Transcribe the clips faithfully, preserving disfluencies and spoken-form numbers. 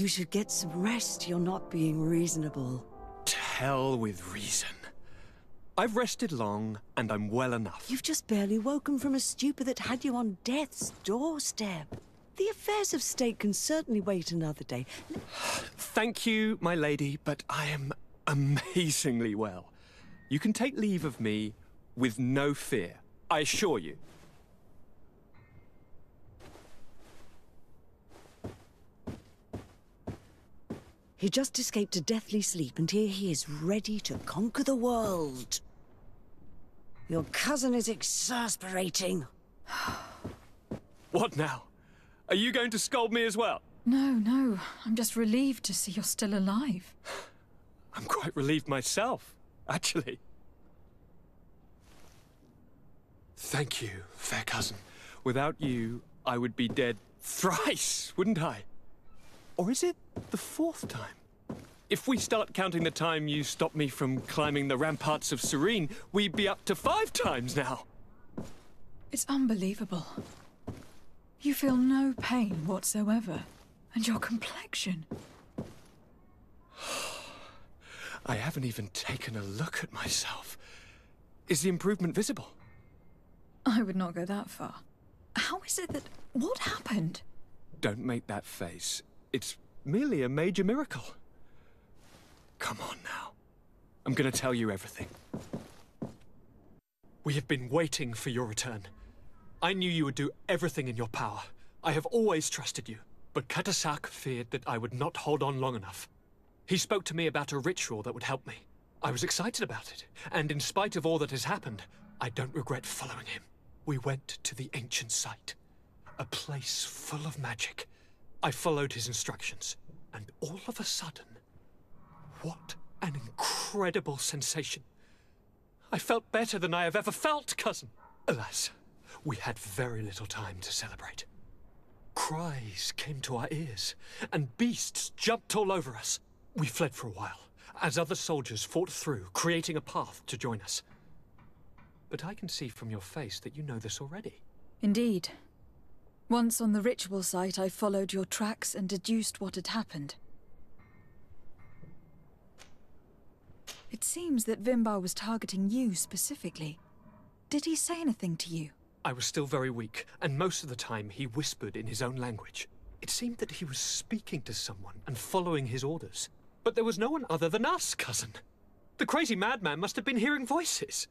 You should get some rest. You're not being reasonable. To hell with reason. I've rested long, and I'm well enough. You've just barely woken from a stupor that had you on death's doorstep. The affairs of state can certainly wait another day. L Thank you, my lady, but I am amazingly well. You can take leave of me with no fear, I assure you. He just escaped a deathly sleep, and here he is, ready to conquer the world. Your cousin is exasperating. What now? Are you going to scold me as well? No, no. I'm just relieved to see you're still alive. I'm quite relieved myself, actually. Thank you, fair cousin. Without you, I would be dead thrice, wouldn't I? Or is it the fourth time? If we start counting the time you stopped me from climbing the ramparts of Serene, we'd be up to five times now. It's unbelievable. You feel no pain whatsoever, and your complexion. I haven't even taken a look at myself. Is the improvement visible? I would not go that far. How is it that... what happened? Don't make that face. It's merely a major miracle. Come on now. I'm going to tell you everything. We have been waiting for your return. I knew you would do everything in your power. I have always trusted you. But Katasak feared that I would not hold on long enough. He spoke to me about a ritual that would help me. I was excited about it. And in spite of all that has happened, I don't regret following him. We went to the ancient site. A place full of magic. I followed his instructions, and all of a sudden, what an incredible sensation. I felt better than I have ever felt, cousin. Alas, we had very little time to celebrate. Cries came to our ears, and beasts jumped all over us. We fled for a while, as other soldiers fought through, creating a path to join us. But I can see from your face that you know this already. Indeed. Once on the ritual site, I followed your tracks and deduced what had happened. It seems that Vinbarr was targeting you specifically. Did he say anything to you? I was still very weak, and most of the time he whispered in his own language. It seemed that he was speaking to someone and following his orders. But there was no one other than us, cousin. The crazy madman must have been hearing voices.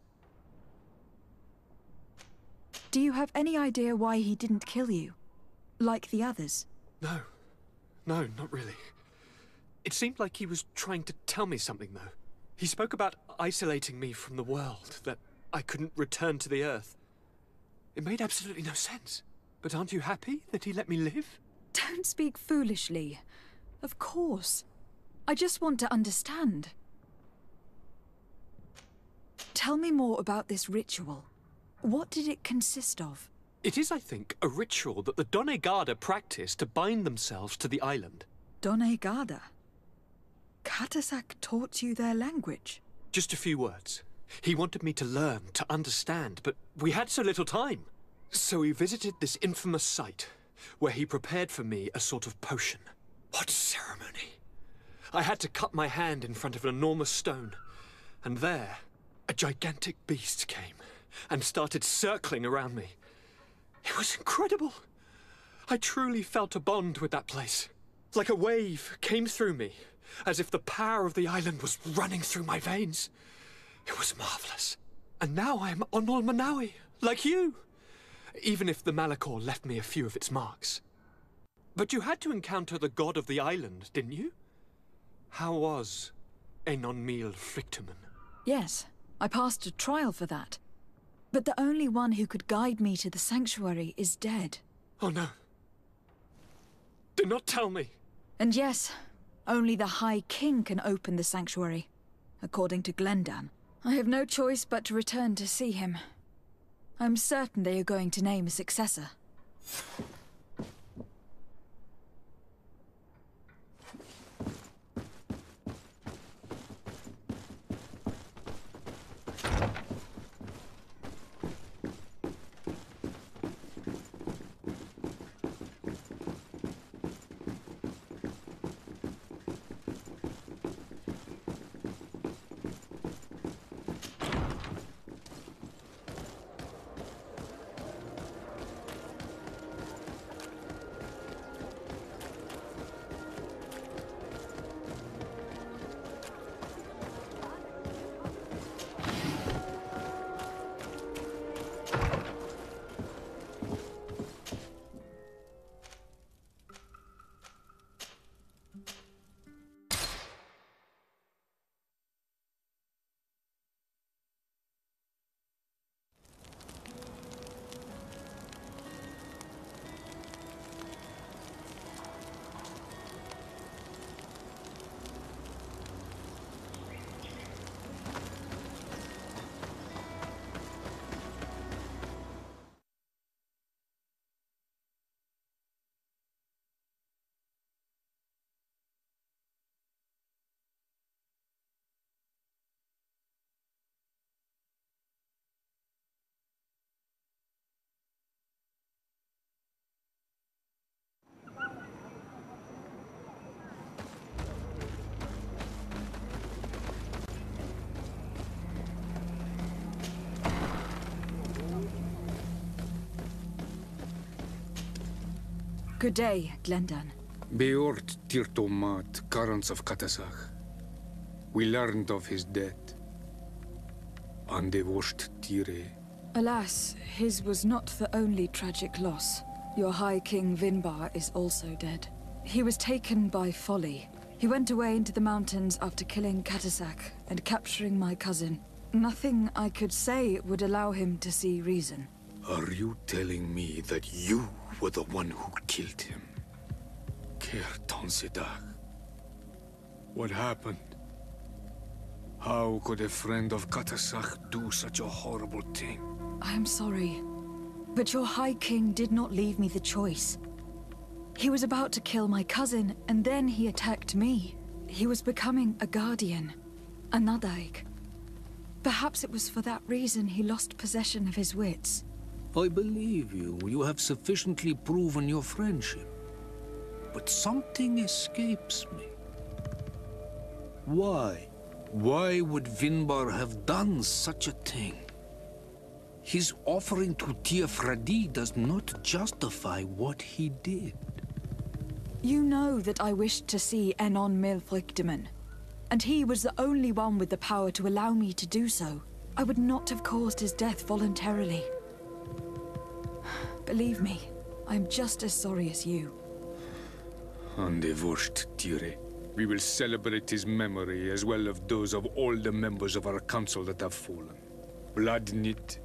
Do you have any idea why he didn't kill you? Like the others? No. No, not really. It seemed like he was trying to tell me something, though. He spoke about isolating me from the world, that I couldn't return to the Earth. It made absolutely no sense. But aren't you happy that he let me live? Don't speak foolishly. Of course. I just want to understand. Tell me more about this ritual. What did it consist of? It is, I think, a ritual that the Donegada practice to bind themselves to the island. Donegada? Katasak taught you their language? Just a few words. He wanted me to learn, to understand, but we had so little time. So he visited this infamous site, where he prepared for me a sort of potion. What ceremony! I had to cut my hand in front of an enormous stone, and there, a gigantic beast came and started circling around me. It was incredible. I truly felt a bond with that place. Like a wave came through me, as if the power of the island was running through my veins. It was marvelous. And now I am on Olmanawi, like you. Even if the Malichor left me a few of its marks. But you had to encounter the god of the island, didn't you? How was En on mil Frichtimen? Yes, I passed a trial for that. But the only one who could guide me to the sanctuary is dead. Oh no. Do not tell me. And yes, only the High King can open the sanctuary, according to Glendan. I have no choice but to return to see him. I'm certain they are going to name a successor. Good day, Glendan. Beort Tirtomat, Carants of Katasak. We learned of his death. Andevosht Tire. Alas, his was not the only tragic loss. Your High King Vinbarr is also dead. He was taken by folly. He went away into the mountains after killing Katasak and capturing my cousin. Nothing I could say would allow him to see reason. Are you telling me that you were the one who killed him? What happened? How could a friend of Katasak do such a horrible thing? I am sorry, but your High King did not leave me the choice. He was about to kill my cousin, and then he attacked me. He was becoming a guardian, a Nádaig. Perhaps it was for that reason he lost possession of his wits. I believe you. You have sufficiently proven your friendship. But something escapes me. Why? Why would Vinbarr have done such a thing? His offering to Tiafradi does not justify what he did. You know that I wished to see En on mil Frichtimen, and he was the only one with the power to allow me to do so. I would not have caused his death voluntarily. Believe me, I'm just as sorry as you. Andevosht Tire. We will celebrate his memory as well as those of all the members of our council that have fallen. Vladnit,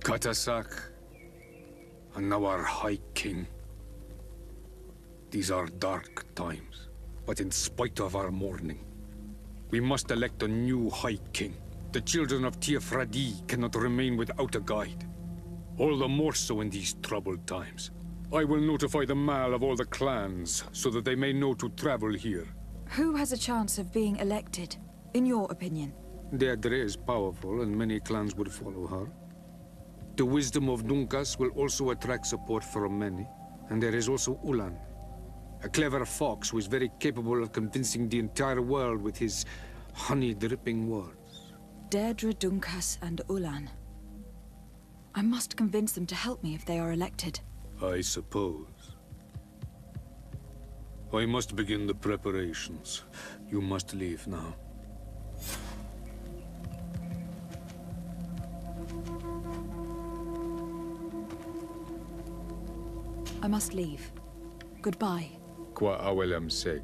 Katasak, and now our High King. These are dark times, but in spite of our mourning, we must elect a new High King. The children of Tír Fradí cannot remain without a guide. All the more so in these troubled times. I will notify the Mal of all the clans, so that they may know to travel here. Who has a chance of being elected, in your opinion? Deirdre is powerful, and many clans would follow her. The wisdom of Dunncas will also attract support from many, and there is also Ullan, a clever fox who is very capable of convincing the entire world with his honey-dripping words. Deirdre, Dunncas, and Ullan. I must convince them to help me if they are elected. I suppose. I must begin the preparations. You must leave now. I must leave. Goodbye. Kwa awelam seg.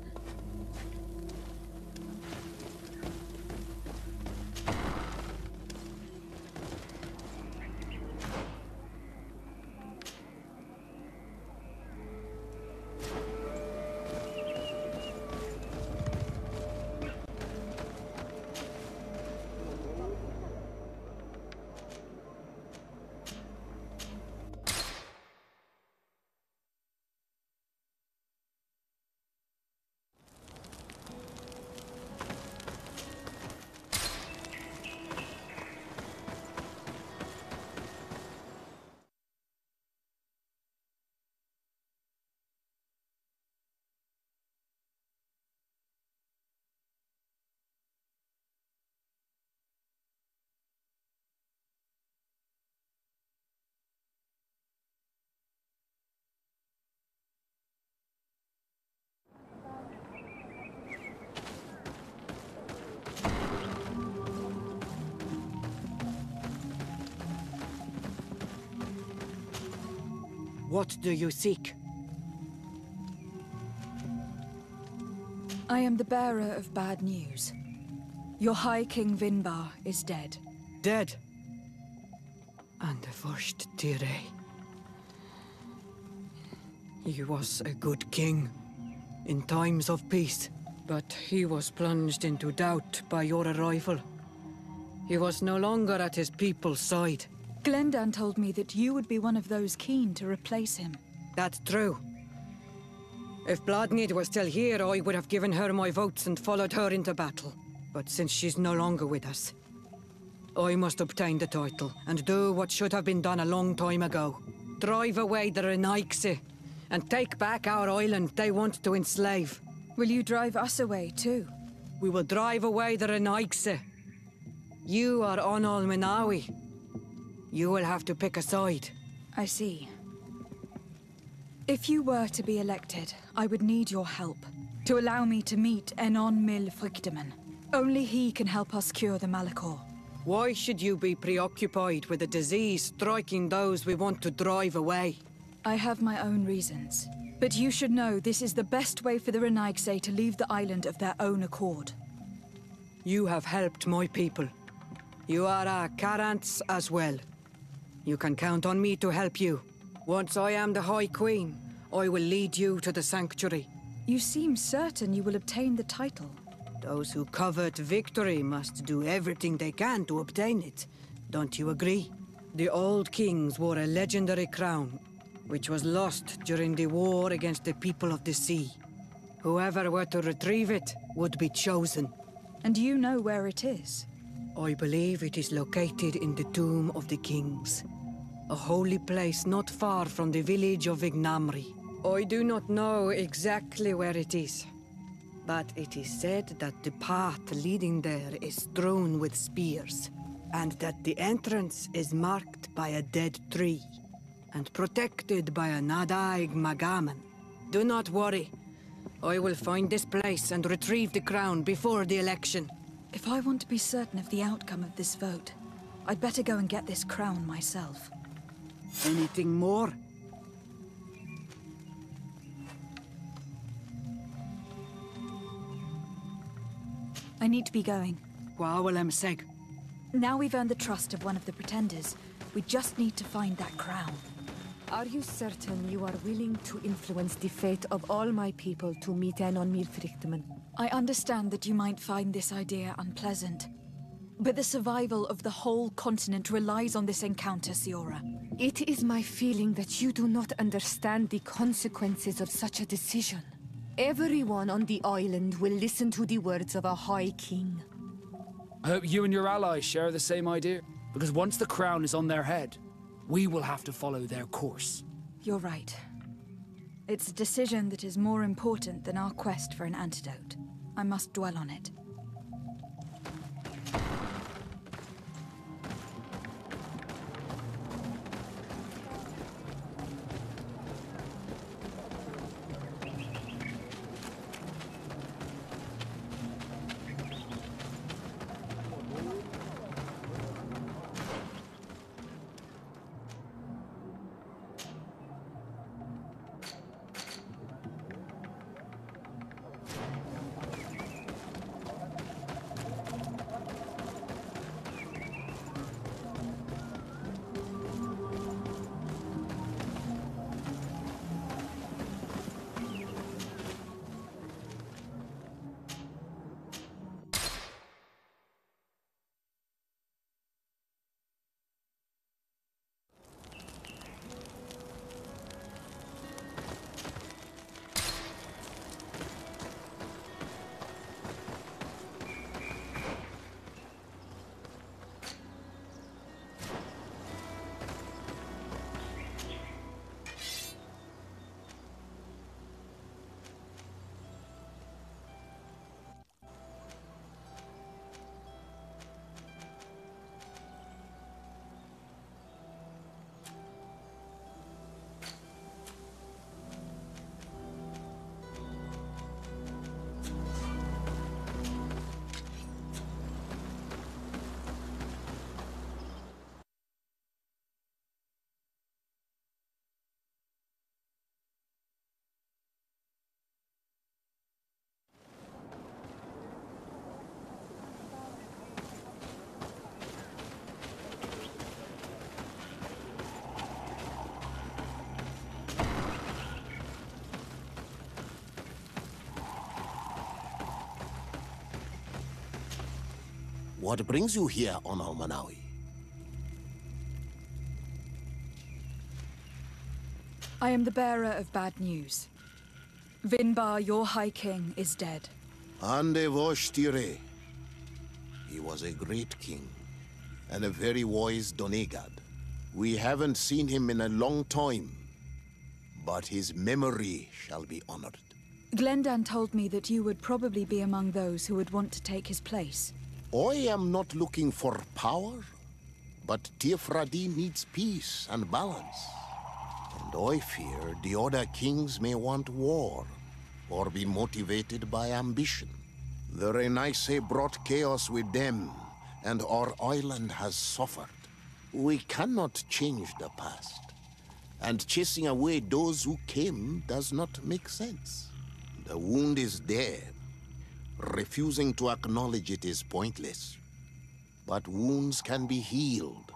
What do you seek? I am the bearer of bad news. Your High King Vinbarr is dead. Dead? Andevosht Tire. He was a good king in times of peace, but he was plunged into doubt by your arrival. He was no longer at his people's side. Glendan told me that you would be one of those keen to replace him. That's true. If Bladnid were still here, I would have given her my votes and followed her into battle. But since she's no longer with us, I must obtain the title and do what should have been done a long time ago. Drive away the Renaigse and take back our island they want to enslave. Will you drive us away too? We will drive away the Renaigse. You are on Olmanawi. You will have to pick a side. I see. If you were to be elected, I would need your help to allow me to meet En on mil Frichtimen. Only he can help us cure the Malichor. Why should you be preoccupied with a disease striking those we want to drive away? I have my own reasons, but you should know this is the best way for the Renaigse to leave the island of their own accord. You have helped my people. You are our Carants as well. You can count on me to help you. Once I am the High Queen, I will lead you to the sanctuary. You seem certain you will obtain the title. Those who covet victory must do everything they can to obtain it. Don't you agree? The old kings wore a legendary crown, which was lost during the war against the people of the sea. Whoever were to retrieve it would be chosen. And you know where it is? I believe it is located in the Tomb of the Kings. A holy place not far from the village of Ignamri. I do not know exactly where it is, but it is said that the path leading there is strewn with spears, and that the entrance is marked by a dead tree, and protected by a Nádaig Maghmen. Do not worry. I will find this place and retrieve the crown before the election. If I want to be certain of the outcome of this vote, I'd better go and get this crown myself. Anything more? I need to be going. Now we've earned the trust of one of the pretenders. We just need to find that crown. Are you certain you are willing to influence the fate of all my people to meet En on mil Frichtimen? I understand that you might find this idea unpleasant, but the survival of the whole continent relies on this encounter, Siora. It is my feeling that you do not understand the consequences of such a decision. Everyone on the island will listen to the words of a High King. I hope you and your allies share the same idea, because once the crown is on their head, we will have to follow their course. You're right. It's a decision that is more important than our quest for an antidote. I must dwell on it. What brings you here on Olmanawi? I am the bearer of bad news. Vinbarr, your High King, is dead. Ande vosh tire. He was a great king, and a very wise Donegad. We haven't seen him in a long time, but his memory shall be honored. Glendan told me that you would probably be among those who would want to take his place. I am not looking for power, but Tír Fradí needs peace and balance. and I fear the other kings may want war, or be motivated by ambition. The Renaigse brought chaos with them, and our island has suffered. We cannot change the past, and chasing away those who came does not make sense. The wound is there. Refusing to acknowledge it is pointless. But wounds can be healed,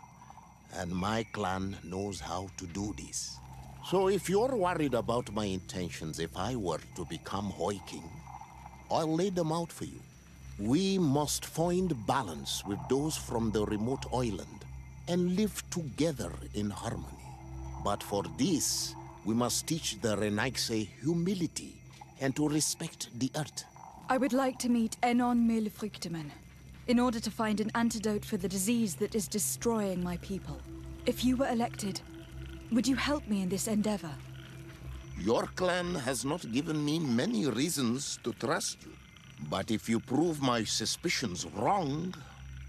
and my clan knows how to do this. So if you're worried about my intentions if I were to become Hoi King, I'll lay them out for you. We must find balance with those from the remote island and live together in harmony. But for this, we must teach the Renaigse humility and to respect the earth. I would like to meet En on mil Frichtimen in order to find an antidote for the disease that is destroying my people. If you were elected, would you help me in this endeavor? Your clan has not given me many reasons to trust you. But if you prove my suspicions wrong,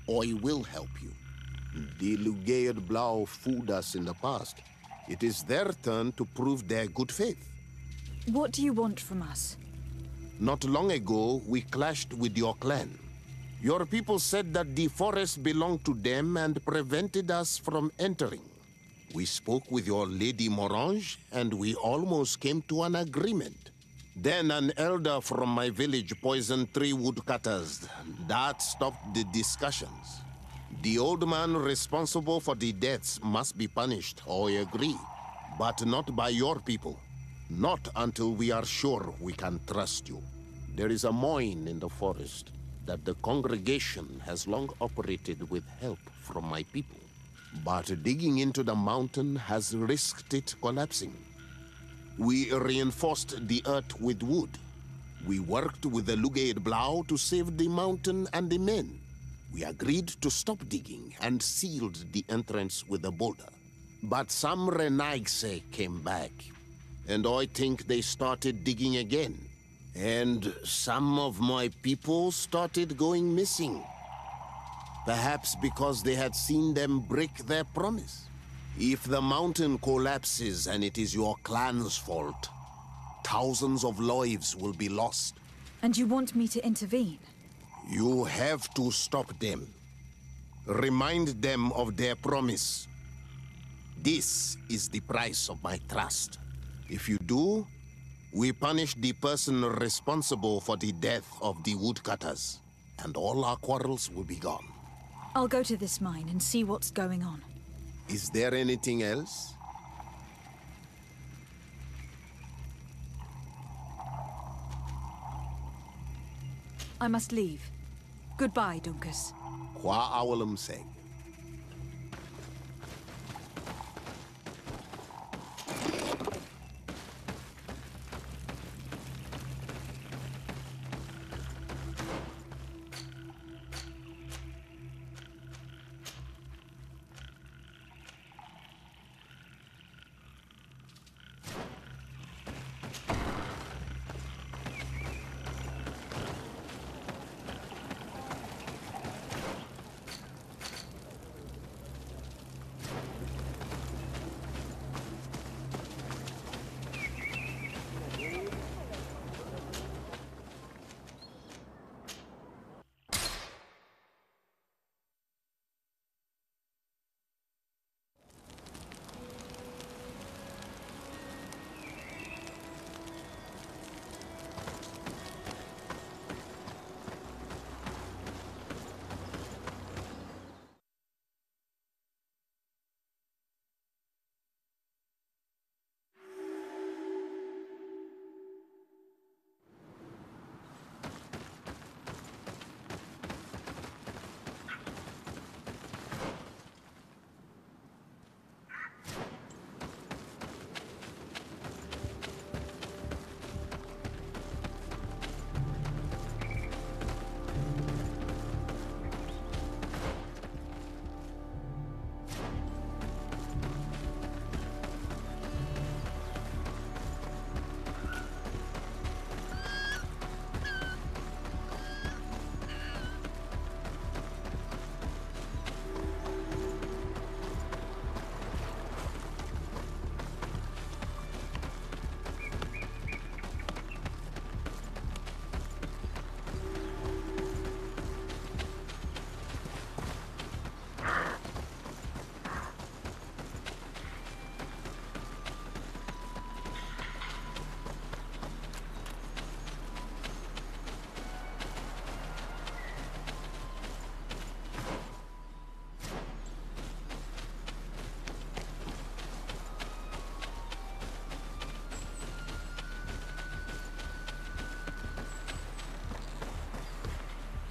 I will help you. The Lugaid Bláu fooled us in the past. It is their turn to prove their good faith. What do you want from us? Not long ago, we clashed with your clan. Your people said that the forest belonged to them and prevented us from entering. We spoke with your Lady Morange, and we almost came to an agreement. Then an elder from my village poisoned three woodcutters. That stopped the discussions. The old man responsible for the deaths must be punished, I agree, but not by your people. Not until we are sure we can trust you. There is a mine in the forest that the congregation has long operated with help from my people. But digging into the mountain has risked it collapsing. We reinforced the earth with wood. We worked with the Lugaid Bláu to save the mountain and the men. We agreed to stop digging and sealed the entrance with a boulder. But some Renaigse came back, and I think they started digging again. And some of my people started going missing. Perhaps because they had seen them break their promise. If the mountain collapses and it is your clan's fault, thousands of lives will be lost. And you want me to intervene? You have to stop them. Remind them of their promise. This is the price of my trust. If you do, we punish the person responsible for the death of the woodcutters, and all our quarrels will be gone. I'll go to this mine and see what's going on. Is there anything else? I must leave. Goodbye, Dunncas. Hwa awalam seg.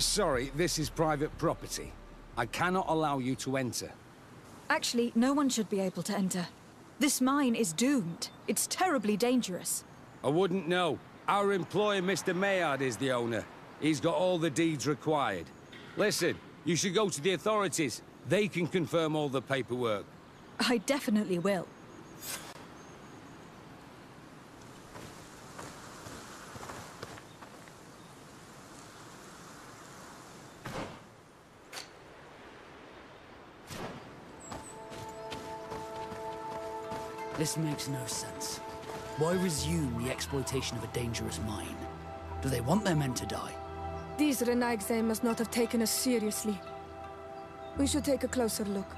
sorry, this is private property. I cannot allow you to enter. Actually, no one should be able to enter. This mine is doomed. It's terribly dangerous. I wouldn't know. Our employer, Mister Maillard, is the owner. He's got all the deeds required. Listen, you should go to the authorities. They can confirm all the paperwork. I definitely will. This makes no sense. Why resume the exploitation of a dangerous mine? Do they want their men to die? These Renaigse must not have taken us seriously. We should take a closer look.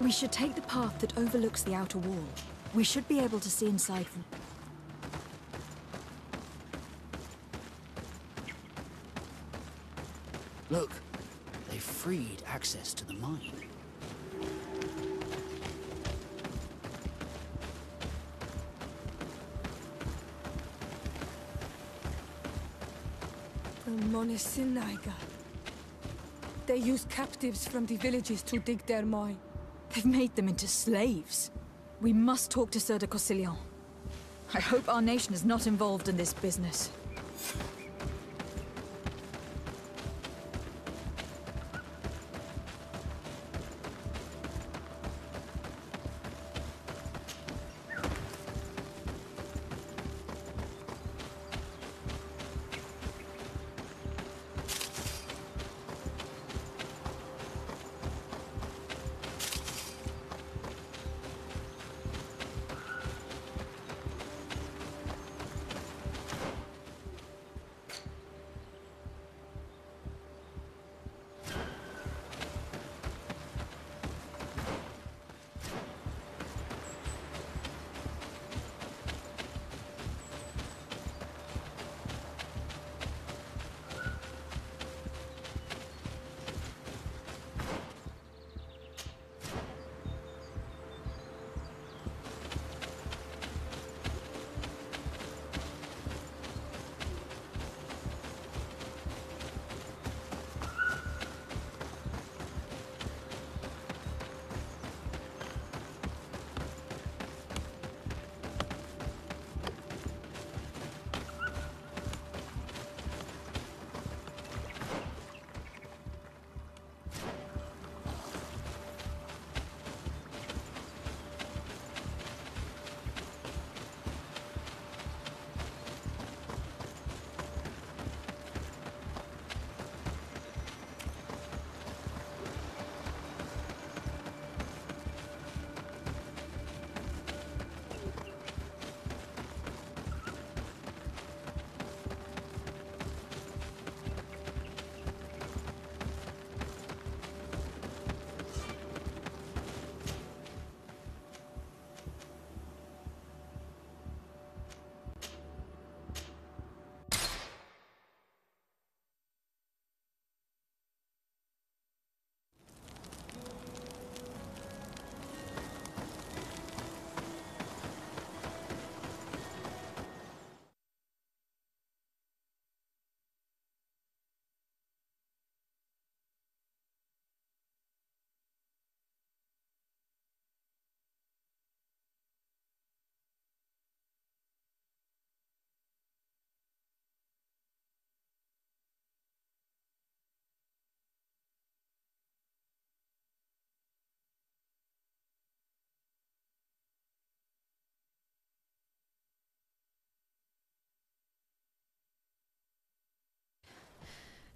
We should take the path that overlooks the outer wall. We should be able to see inside. Look, they freed access to the mine. The Monesinaga. They used captives from the villages to dig their mine. They've made them into slaves. We must talk to Sir de Cossillion. I hope our nation is not involved in this business.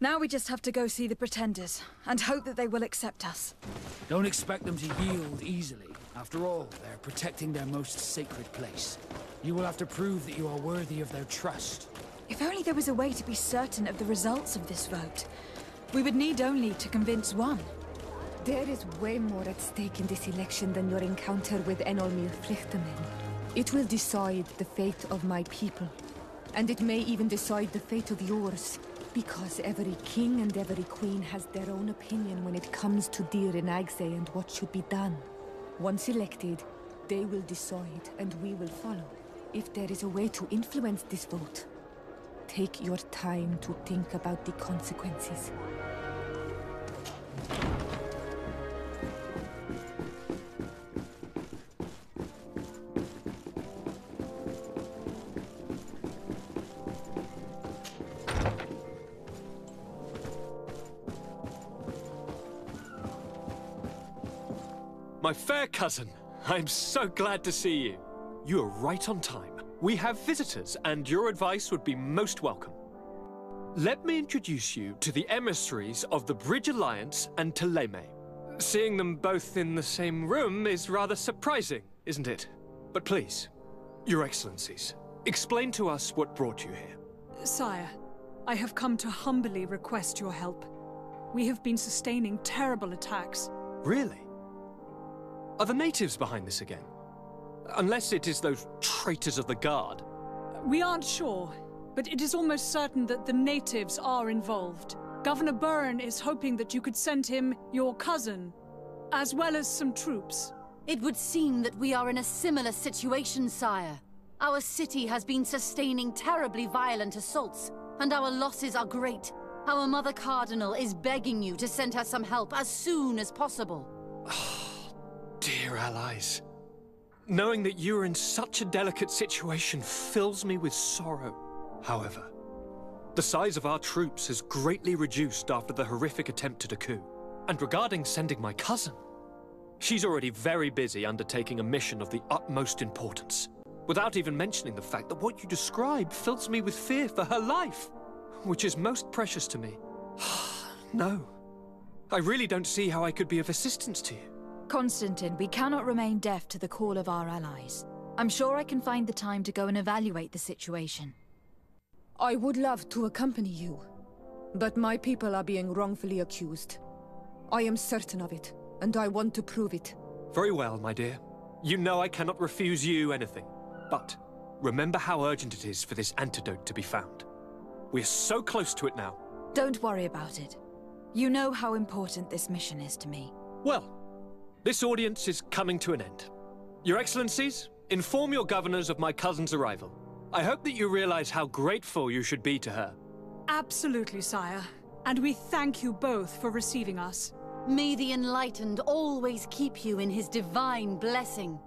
Now we just have to go see the Pretenders, and hope that they will accept us. Don't expect them to yield easily. After all, they're protecting their most sacred place. You will have to prove that you are worthy of their trust. If only there was a way to be certain of the results of this vote. We would need only to convince one. There is way more at stake in this election than your encounter with En on mil Frichtimen. It will decide the fate of my people, and it may even decide the fate of yours. Because every king and every queen has their own opinion when it comes to Tír and Renaigse and what should be done. Once elected, they will decide and we will follow. If there is a way to influence this vote, take your time to think about the consequences. My fair cousin, I'm so glad to see you. You are right on time. We have visitors, and your advice would be most welcome. Let me introduce you to the emissaries of the Bridge Alliance and Teleme. Seeing them both in the same room is rather surprising, isn't it? But please, Your Excellencies, explain to us what brought you here. Sire, I have come to humbly request your help. We have been sustaining terrible attacks. Really? Are the natives behind this again? Unless it is those traitors of the guard. We aren't sure, but it is almost certain that the natives are involved. Governor Byrne is hoping that you could send him your cousin, as well as some troops. It would seem that we are in a similar situation, sire. Our city has been sustaining terribly violent assaults, and our losses are great. Our Mother Cardinal is begging you to send her some help as soon as possible. Dear allies, knowing that you are in such a delicate situation fills me with sorrow. However, the size of our troops has greatly reduced after the horrific attempt at a coup. And regarding sending my cousin, she's already very busy undertaking a mission of the utmost importance, without even mentioning the fact that what you describe fills me with fear for her life, which is most precious to me. No, I really don't see how I could be of assistance to you. Constantine, we cannot remain deaf to the call of our allies. I'm sure I can find the time to go and evaluate the situation. I would love to accompany you, but my people are being wrongfully accused. I am certain of it, and I want to prove it. Very well, my dear. You know I cannot refuse you anything, but remember how urgent it is for this antidote to be found. We are so close to it now. Don't worry about it. You know how important this mission is to me. Well, this audience is coming to an end. Your Excellencies, inform your governors of my cousin's arrival. I hope that you realize how grateful you should be to her. Absolutely, sire. And we thank you both for receiving us. May the Enlightened always keep you in his divine blessing.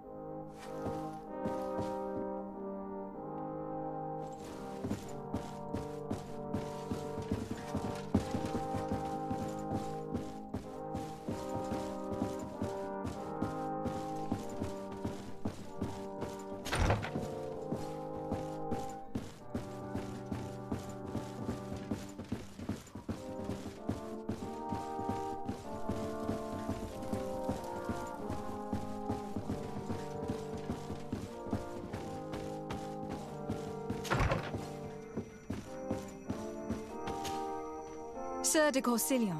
De Courcillon.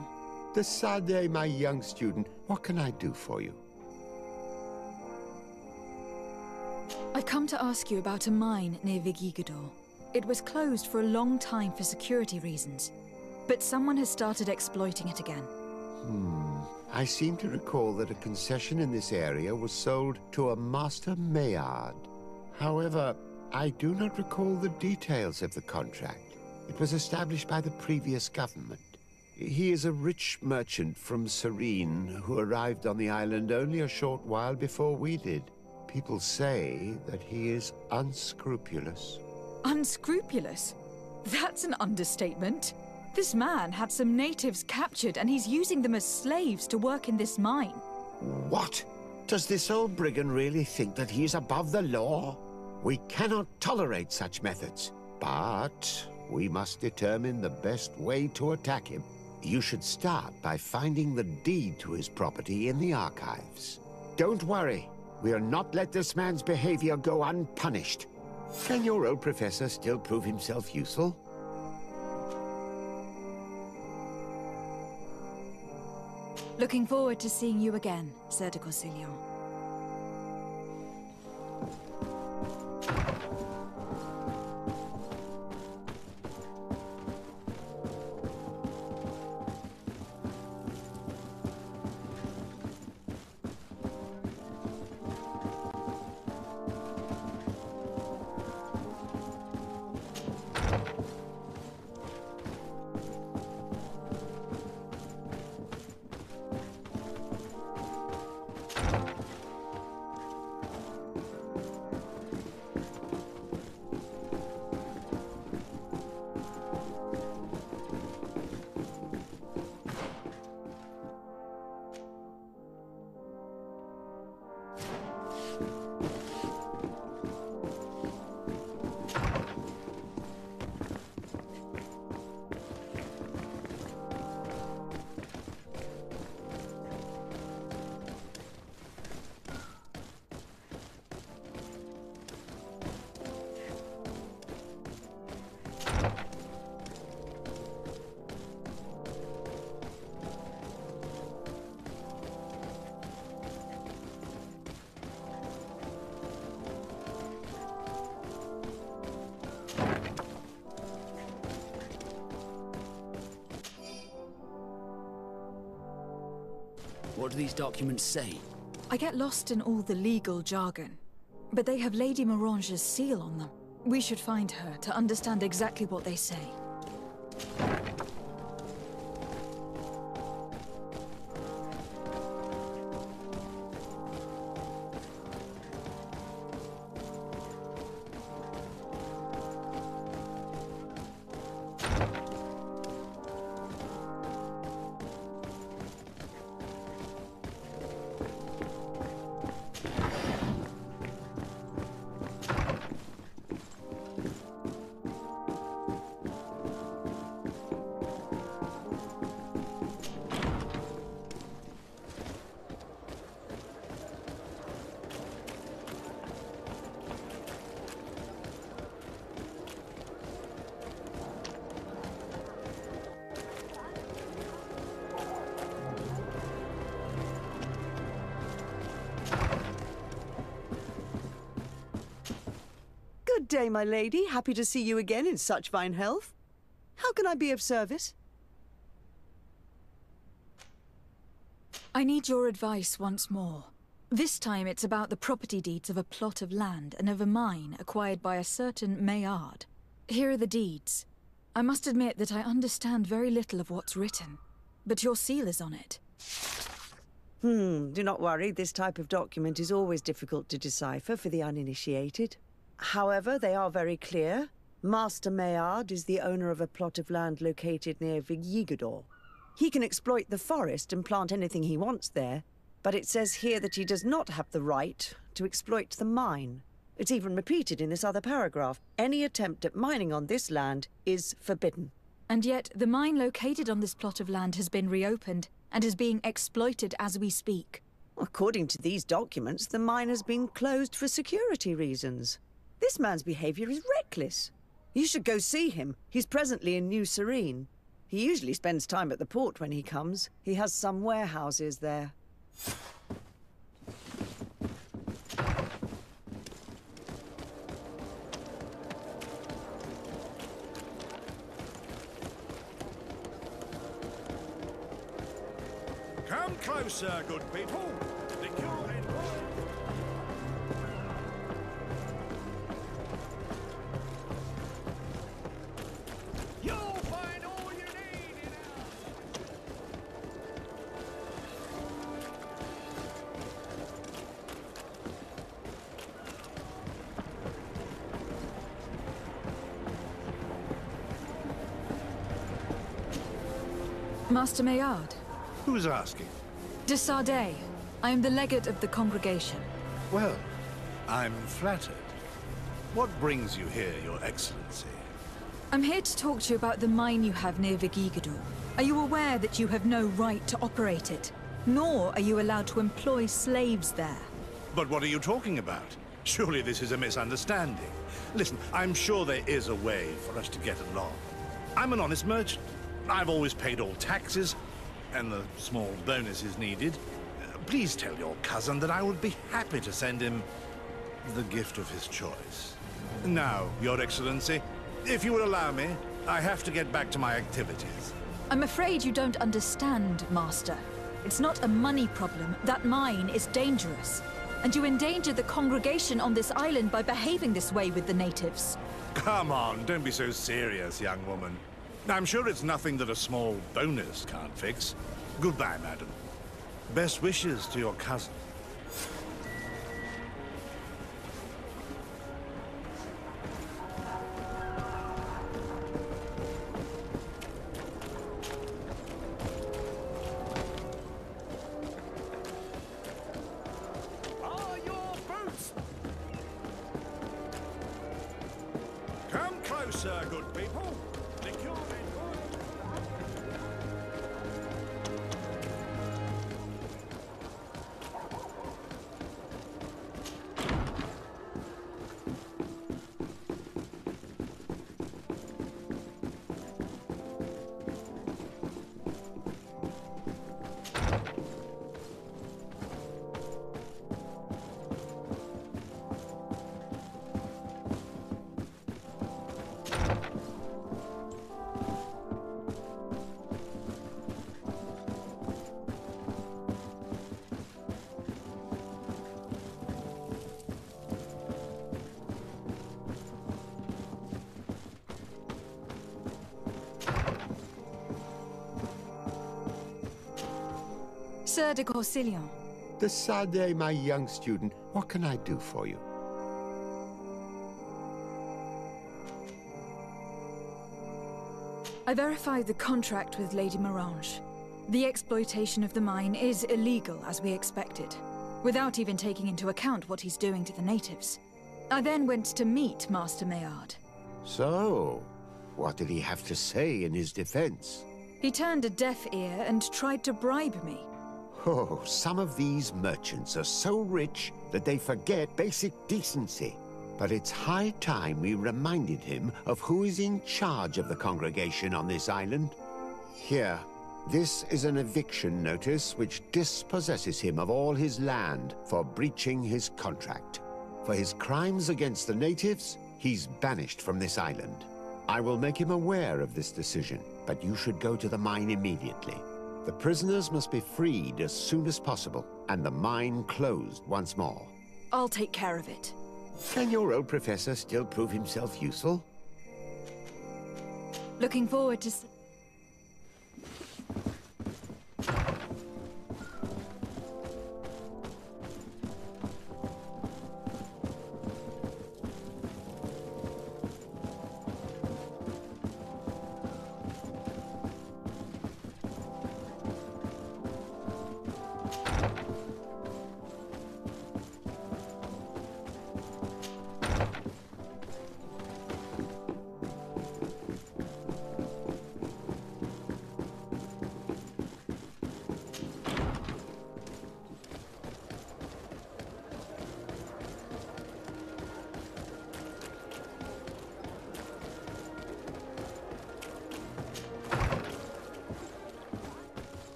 De Sade, my young student. What can I do for you? I've come to ask you about a mine near Vigigador. It was closed for a long time for security reasons, but someone has started exploiting it again. Hmm. I seem to recall that a concession in this area was sold to a Master Maillard. However, I do not recall the details of the contract. It was established by the previous government. He is a rich merchant from Serene who arrived on the island only a short while before we did. People say that he is unscrupulous. Unscrupulous? That's an understatement. This man had some natives captured and he's using them as slaves to work in this mine. What? Does this old brigand really think that he is above the law? We cannot tolerate such methods, but we must determine the best way to attack him. You should start by finding the deed to his property in the archives. Don't worry, we'll not let this man's behavior go unpunished. Can your old professor still prove himself useful? Looking forward to seeing you again, Sir de Cossillion. What do these documents say? I get lost in all the legal jargon, but they have Lady Morange's seal on them. We should find her to understand exactly what they say. Good day, my lady. Happy to see you again in such fine health. How can I be of service? I need your advice once more. This time it's about the property deeds of a plot of land and of a mine acquired by a certain Maillard. Here are the deeds. I must admit that I understand very little of what's written, but your seal is on it. Hmm, do not worry. This type of document is always difficult to decipher for the uninitiated. However, they are very clear. Master Maillard is the owner of a plot of land located near Vigigador. He can exploit the forest and plant anything he wants there, but it says here that he does not have the right to exploit the mine. It's even repeated in this other paragraph. Any attempt at mining on this land is forbidden. And yet, the mine located on this plot of land has been reopened and is being exploited as we speak. According to these documents, the mine has been closed for security reasons. This man's behaviour is reckless. You should go see him. He's presently in New Serene. He usually spends time at the port when he comes. He has some warehouses there. Come closer, good people. The cure in order. Master Maillard. Who's asking? De Sade. I am the legate of the congregation. Well, I'm flattered. What brings you here, Your Excellency? I'm here to talk to you about the mine you have near Vigigador. Are you aware that you have no right to operate it? Nor are you allowed to employ slaves there. But what are you talking about? Surely this is a misunderstanding. Listen, I'm sure there is a way for us to get along. I'm an honest merchant. I've always paid all taxes, and the small bonus is needed. Uh, please tell your cousin that I would be happy to send him the gift of his choice. Now, Your Excellency, if you will allow me, I have to get back to my activities. I'm afraid you don't understand, Master. It's not a money problem. That mine is dangerous. And you endanger the congregation on this island by behaving this way with the natives. Come on, don't be so serious, young woman. I'm sure it's nothing that a small bonus can't fix. Goodbye, madam. Best wishes to your cousin. Are your boots? Come closer, good people. Sir de Courcillion. De Sade, my young student. What can I do for you? I verified the contract with Lady Morange. The exploitation of the mine is illegal, as we expected, without even taking into account what he's doing to the natives. I then went to meet Master Maillard. So, what did he have to say in his defense? He turned a deaf ear and tried to bribe me. Oh, some of these merchants are so rich that they forget basic decency. But it's high time we reminded him of who is in charge of the congregation on this island. Here, this is an eviction notice which dispossesses him of all his land for breaching his contract. For his crimes against the natives, he's banished from this island. I will make him aware of this decision, but you should go to the mine immediately. The prisoners must be freed as soon as possible, and the mine closed once more. I'll take care of it. Can your old professor still prove himself useful? Looking forward to... S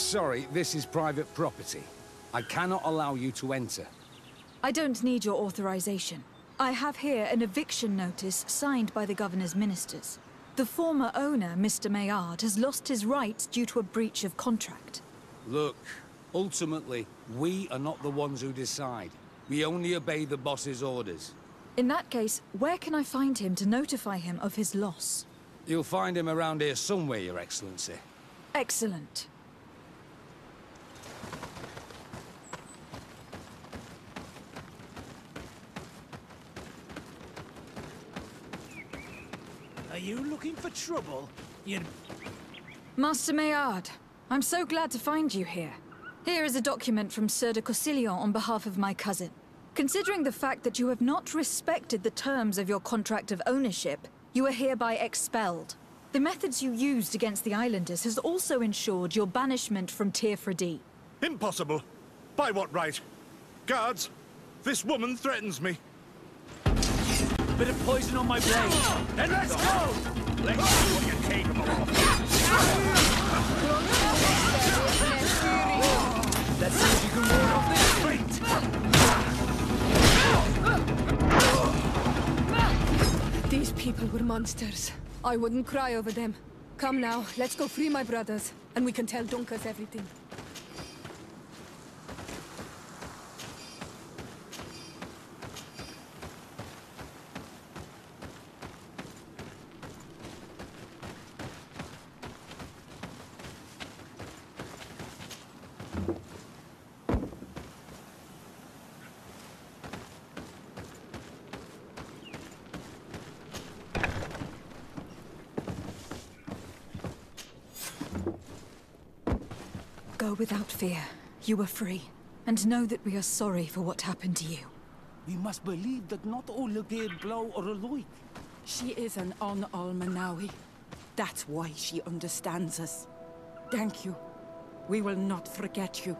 Sorry, this is private property. I cannot allow you to enter. I don't need your authorization. I have here an eviction notice signed by the governor's ministers. The former owner, Mister Maillard, has lost his rights due to a breach of contract. Look, ultimately, we are not the ones who decide. We only obey the boss's orders. In that case, where can I find him to notify him of his loss? You'll find him around here somewhere, Your Excellency. Excellent. Are you looking for trouble? You'd... Master Maillard, I'm so glad to find you here. Here is a document from Sir de Cossillion on behalf of my cousin. Considering the fact that you have not respected the terms of your contract of ownership, you are hereby expelled. The methods you used against the islanders has also ensured your banishment from Tír Fradí. Impossible! By what right? Guards, this woman threatens me. Bit of poison on my blade. Then let's go! Let's see what you're capable of. Let's see if you can ward off this fate. These people were monsters. I wouldn't cry over them. Come now, let's go free my brothers, and we can tell Dunncas everything. Without fear, you are free, and know that we are sorry for what happened to you. We must believe that not all Lugaid Bláu are alike. She is an on Olmanawi. That's why she understands us. Thank you. We will not forget you.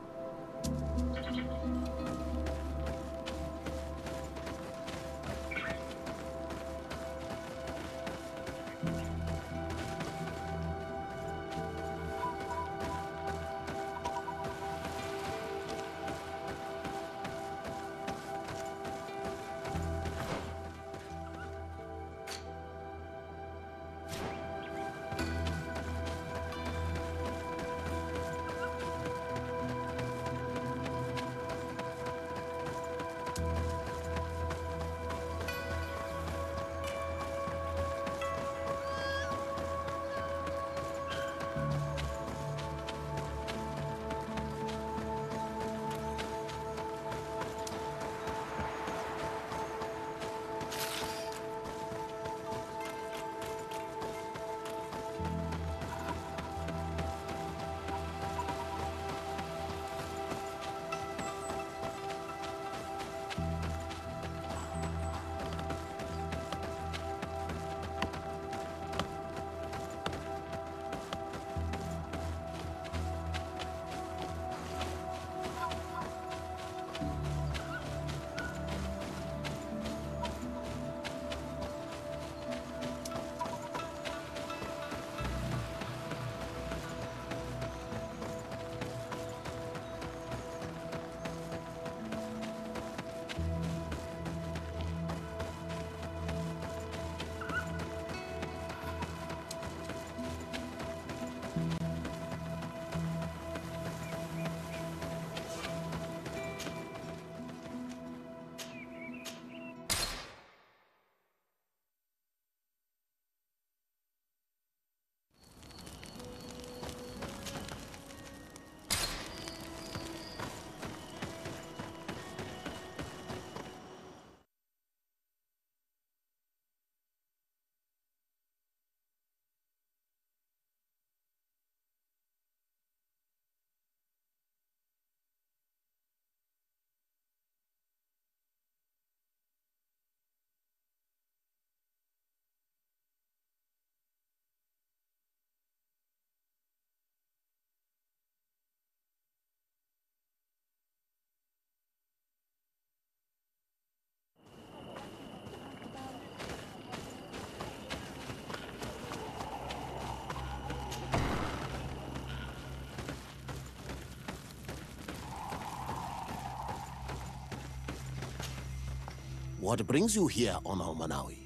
What brings you here on Olmanawi?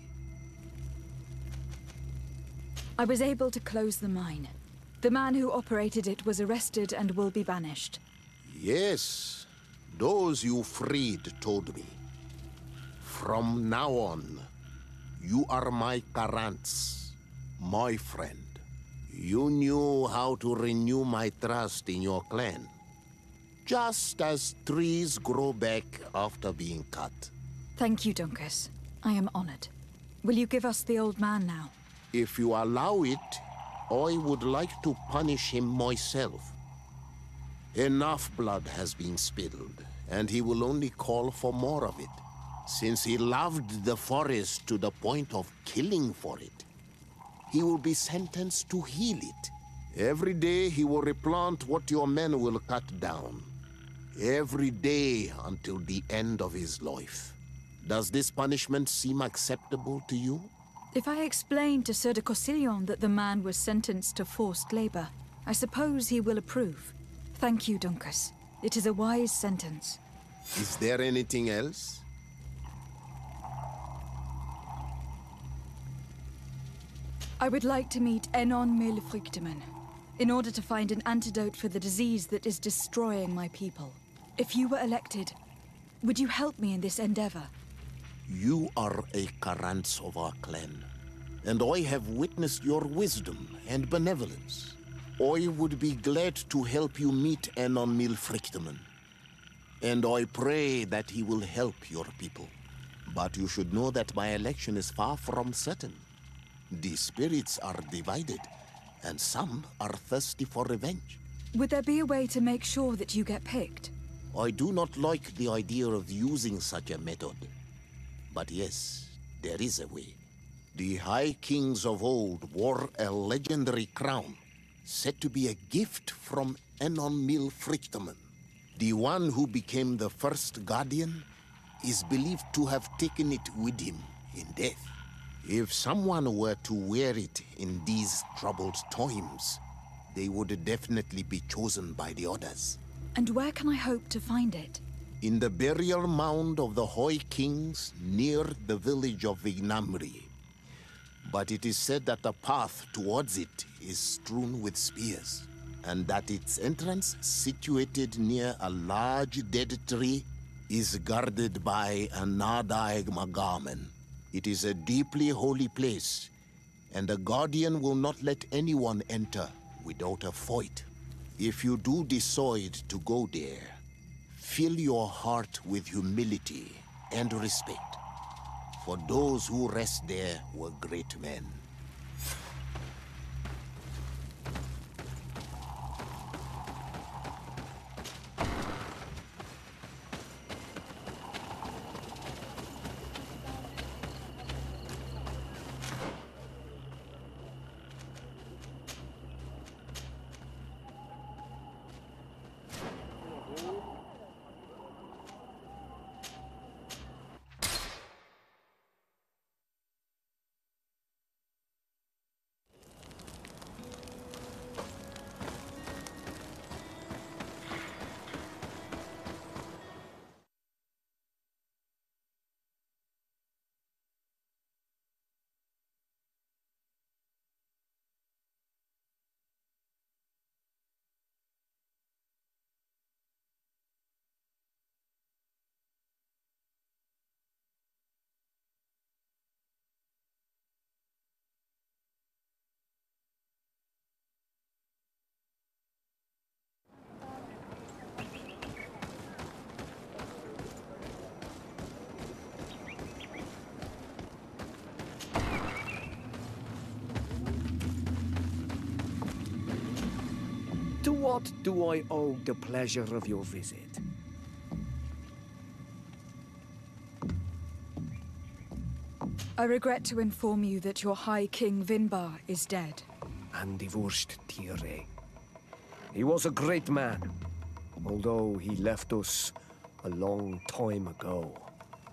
I was able to close the mine. The man who operated it was arrested and will be banished. Yes, those you freed told me. From now on, you are my Carants, my friend. You knew how to renew my trust in your clan, just as trees grow back after being cut. Thank you, Dunncas. I am honored. Will you give us the old man now? If you allow it, I would like to punish him myself. Enough blood has been spilled, and he will only call for more of it, since he loved the forest to the point of killing for it. He will be sentenced to heal it. Every day he will replant what your men will cut down. Every day until the end of his life. Does this punishment seem acceptable to you? If I explained to Sir de Cossillion that the man was sentenced to forced labor, I suppose he will approve. Thank you, Dunncas. It is a wise sentence. Is there anything else? I would like to meet En on mil Frichtimen, in order to find an antidote for the disease that is destroying my people. If you were elected, would you help me in this endeavor? You are a Carants of our clan, and I have witnessed your wisdom and benevolence. I would be glad to help you meet En on mil Frichtimen, and I pray that he will help your people. But you should know that my election is far from certain. The spirits are divided, and some are thirsty for revenge. Would there be a way to make sure that you get picked? I do not like the idea of using such a method. But yes, there is a way. The Hoi Kings of old wore a legendary crown, said to be a gift from En on mil Frichtimen. The one who became the first guardian is believed to have taken it with him in death. If someone were to wear it in these troubled times, they would definitely be chosen by the others. And where can I hope to find it? In the burial mound of the Hoi Kings near the village of Ignamri. But it is said that the path towards it is strewn with spears, and that its entrance, situated near a large dead tree, is guarded by a Nádaig Maghmen. It is a deeply holy place, and a guardian will not let anyone enter without a fight. If you do decide to go there, fill your heart with humility and respect, for those who rest there were great men. What do I owe the pleasure of your visit? I regret to inform you that your High King Vinbarr is dead. And divorced Tír. He was a great man, although he left us a long time ago.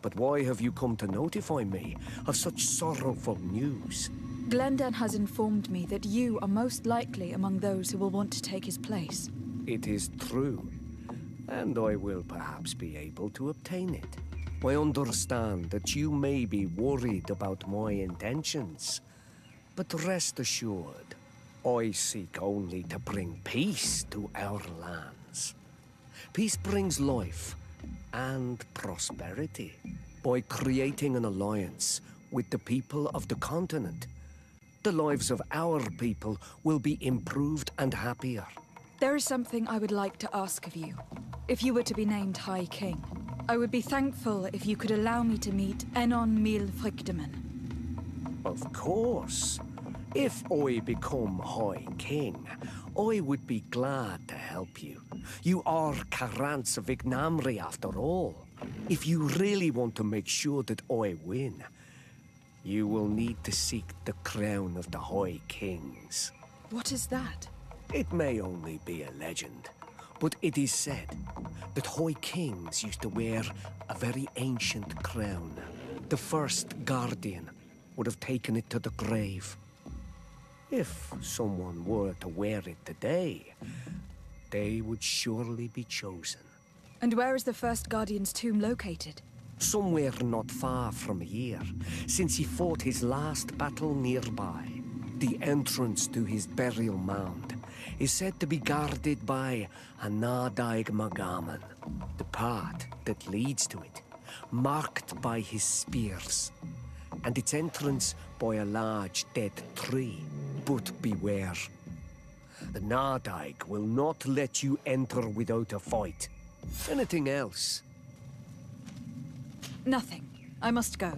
But why have you come to notify me of such sorrowful news? Glendan has informed me that you are most likely among those who will want to take his place. It is true, and I will perhaps be able to obtain it. I understand that you may be worried about my intentions, but rest assured, I seek only to bring peace to our lands. Peace brings life and prosperity by creating an alliance with the people of the continent. The lives of our people will be improved and happier. There is something I would like to ask of you. If you were to be named High King, I would be thankful if you could allow me to meet En on mil Frichtimen. Of course. If I become Hoi King, I would be glad to help you. You are Carants of Ignamri after all. If you really want to make sure that I win, you will need to seek the crown of the Hoi Kings. What is that? It may only be a legend, but it is said that Hoi Kings used to wear a very ancient crown. The first guardian would have taken it to the grave. If someone were to wear it today, they would surely be chosen. And where is the first guardian's tomb located? Somewhere not far from here, since he fought his last battle nearby. The entrance to his burial mound is said to be guarded by a Nádaig Maghmen. The path that leads to it, marked by his spears, and its entrance by a large dead tree. But beware, the Nádaig will not let you enter without a fight. Anything else? Nothing. I must go.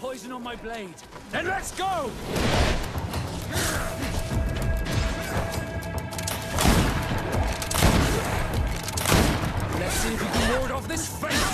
Poison on my blade. Then let's go! Let's see if we can ward off this face!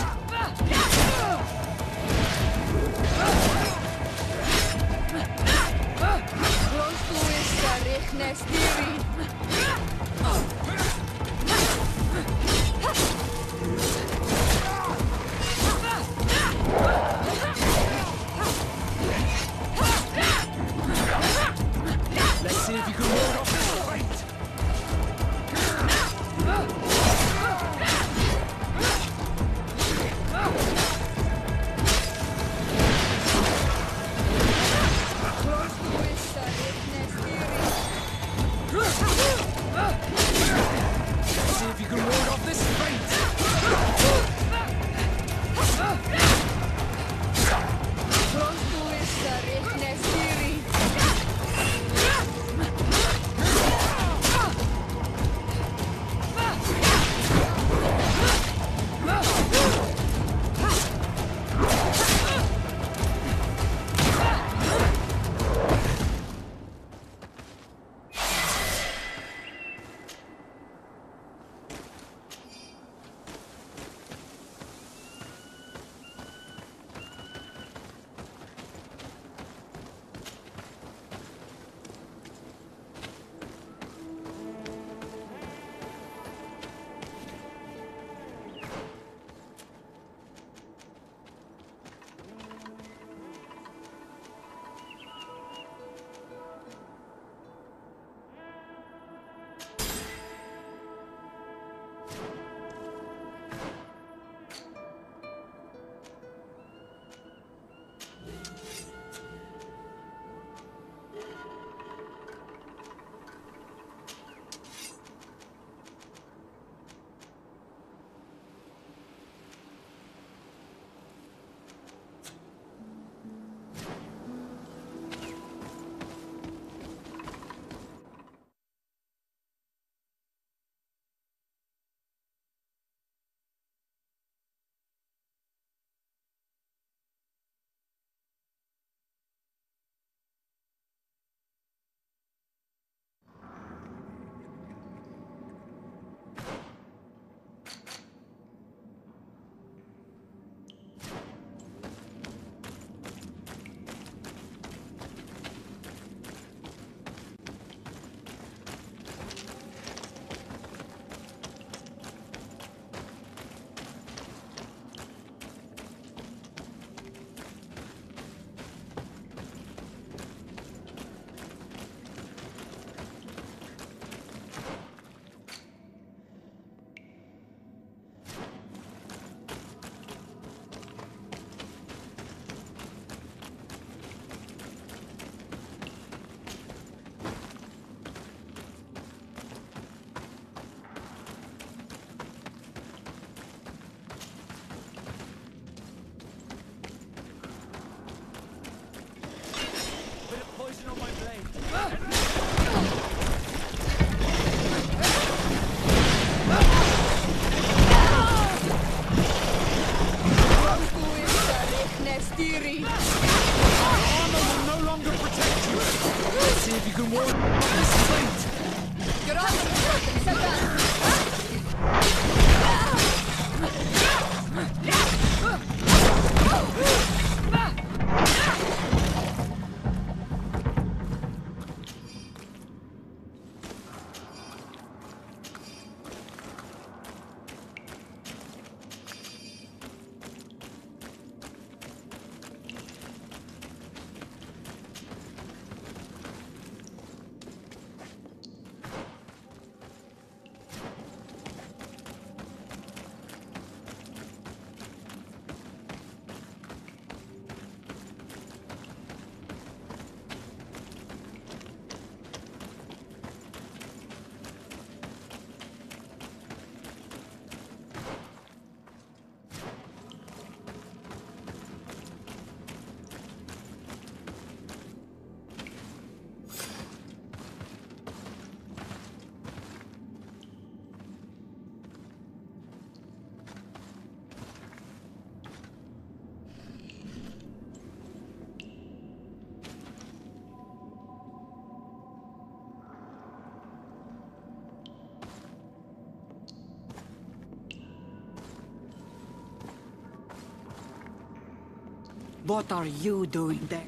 What are you doing there?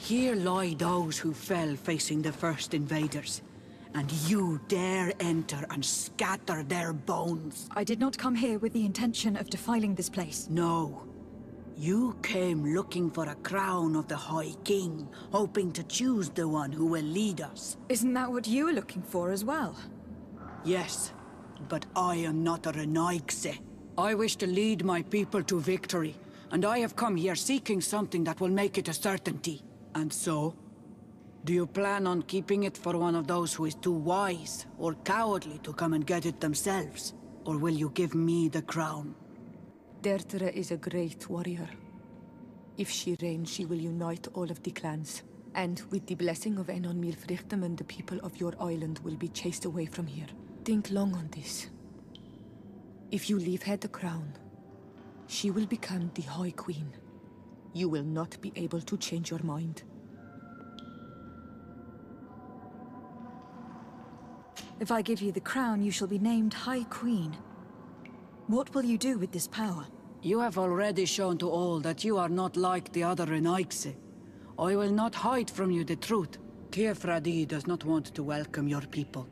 Here lie those who fell facing the first invaders, and you dare enter and scatter their bones. I did not come here with the intention of defiling this place. No. You came looking for a crown of the Hoi King, hoping to choose the one who will lead us. Isn't that what you are looking for as well? Yes, but I am not a Renaigse. I wish to lead my people to victory, and I have come here seeking something that will make it a certainty. And so? Do you plan on keeping it for one of those who is too wise or cowardly to come and get it themselves? Or will you give me the crown? Deirdre is a great warrior. If she reigns, she will unite all of the clans. And with the blessing of En on mil Frichtimen, the people of your island will be chased away from here. Think long on this. If you leave her the crown, she will become the High Queen. You will not be able to change your mind. If I give you the crown, you shall be named High Queen. What will you do with this power? You have already shown to all that you are not like the other Renaigse. I will not hide from you the truth. Tír Fradí does not want to welcome your people.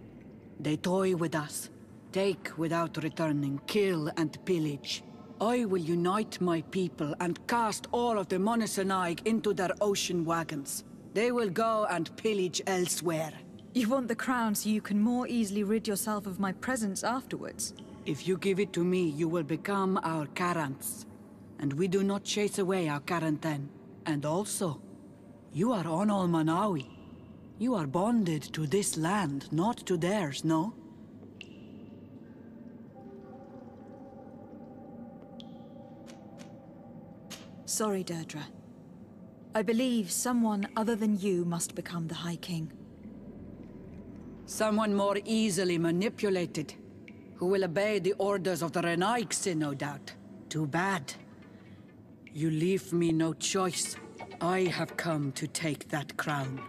They toy with us. Take without returning, kill and pillage. I will unite my people and cast all of the Monesinaga into their ocean wagons. They will go and pillage elsewhere. You want the crown so you can more easily rid yourself of my presence afterwards? If you give it to me, you will become our Carants. And we do not chase away our Caranten. And also, you are on Olmanawi. You are bonded to this land, not to theirs, no? Sorry, Deirdre. I believe someone other than you must become the High King. Someone more easily manipulated, who will obey the orders of the Renaigse, no doubt. Too bad. You leave me no choice. I have come to take that crown,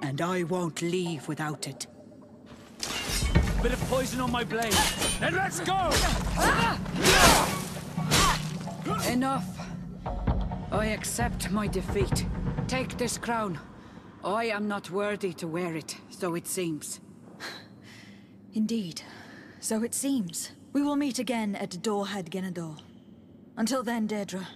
and I won't leave without it. Bit of poison on my blade. Then let's go! Enough. I accept my defeat. Take this crown. I am not worthy to wear it, so it seems. Indeed. So it seems. We will meet again at Dorhad Genador. Until then, Deirdre.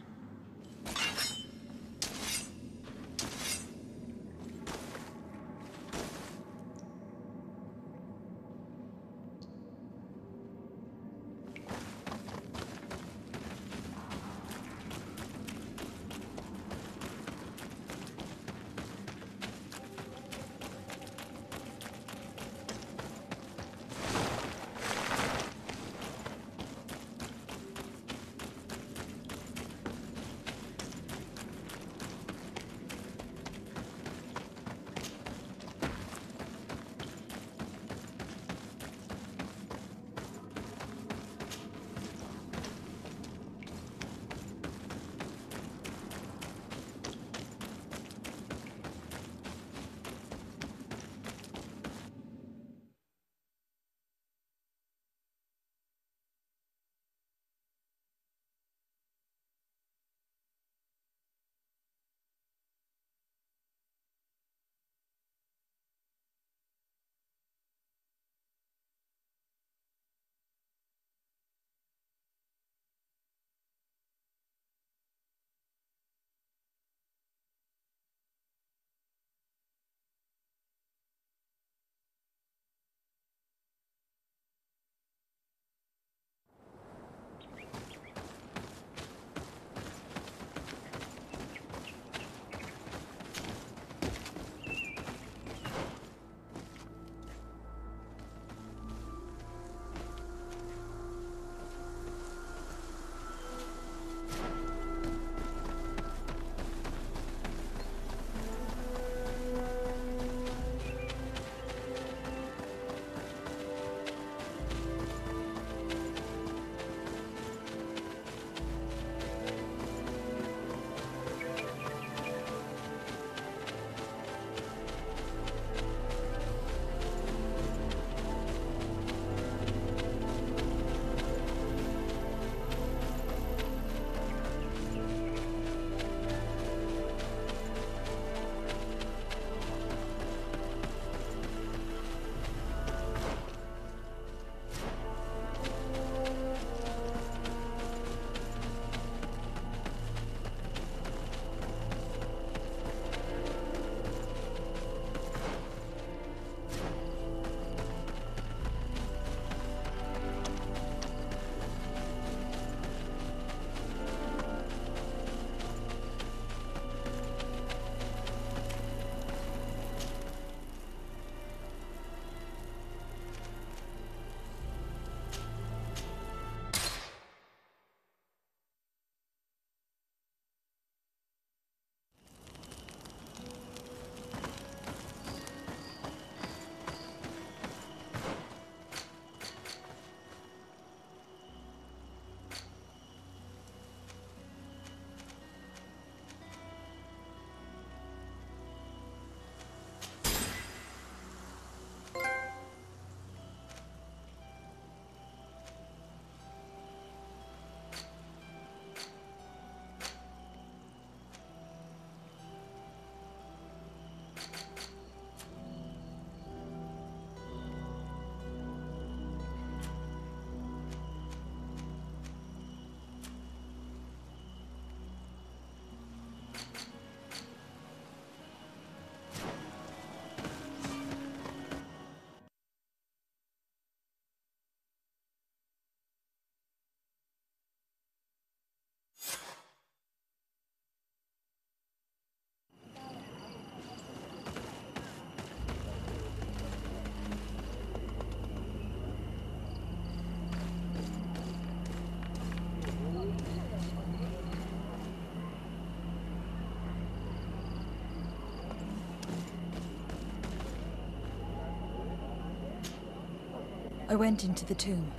I went into the tomb.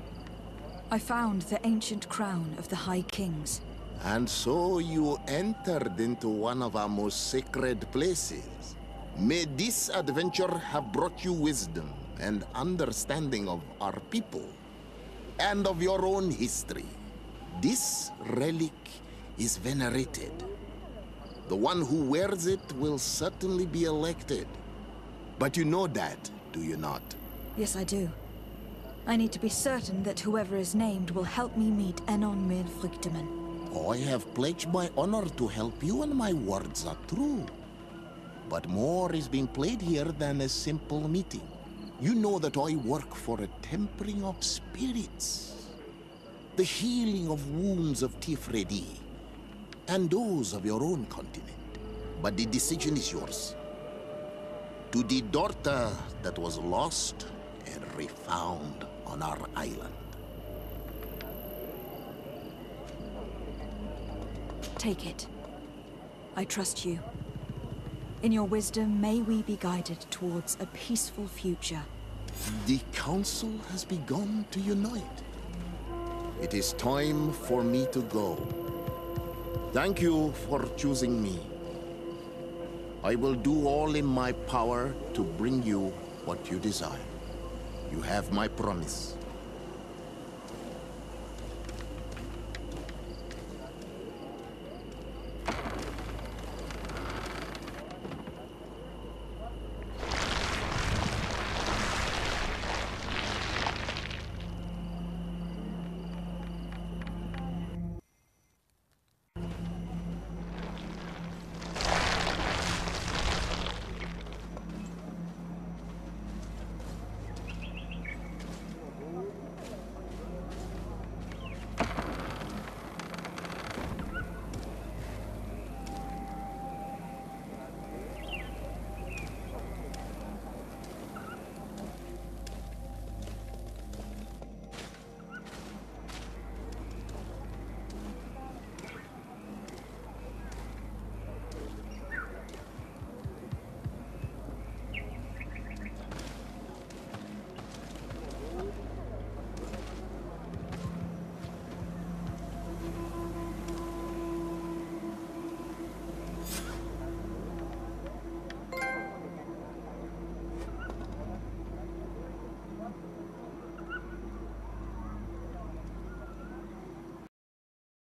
I found the ancient crown of the Hoi Kings. And so you entered into one of our most sacred places. May this adventure have brought you wisdom and understanding of our people and of your own history. This relic is venerated. The one who wears it will certainly be elected. But you know that, do you not? Yes, I do. I need to be certain that whoever is named will help me meet En on mil Frichtimen. I have pledged my honor to help you, and my words are true. But more is being played here than a simple meeting. You know that I work for a tempering of spirits, the healing of wounds of Tír Fradí, and those of your own continent. But the decision is yours. To the daughter that was lost and refound on our island. Take it. I trust you. In your wisdom, may we be guided towards a peaceful future. The council has begun to unite. It is time for me to go. Thank you for choosing me. I will do all in my power to bring you what you desire. You have my promise.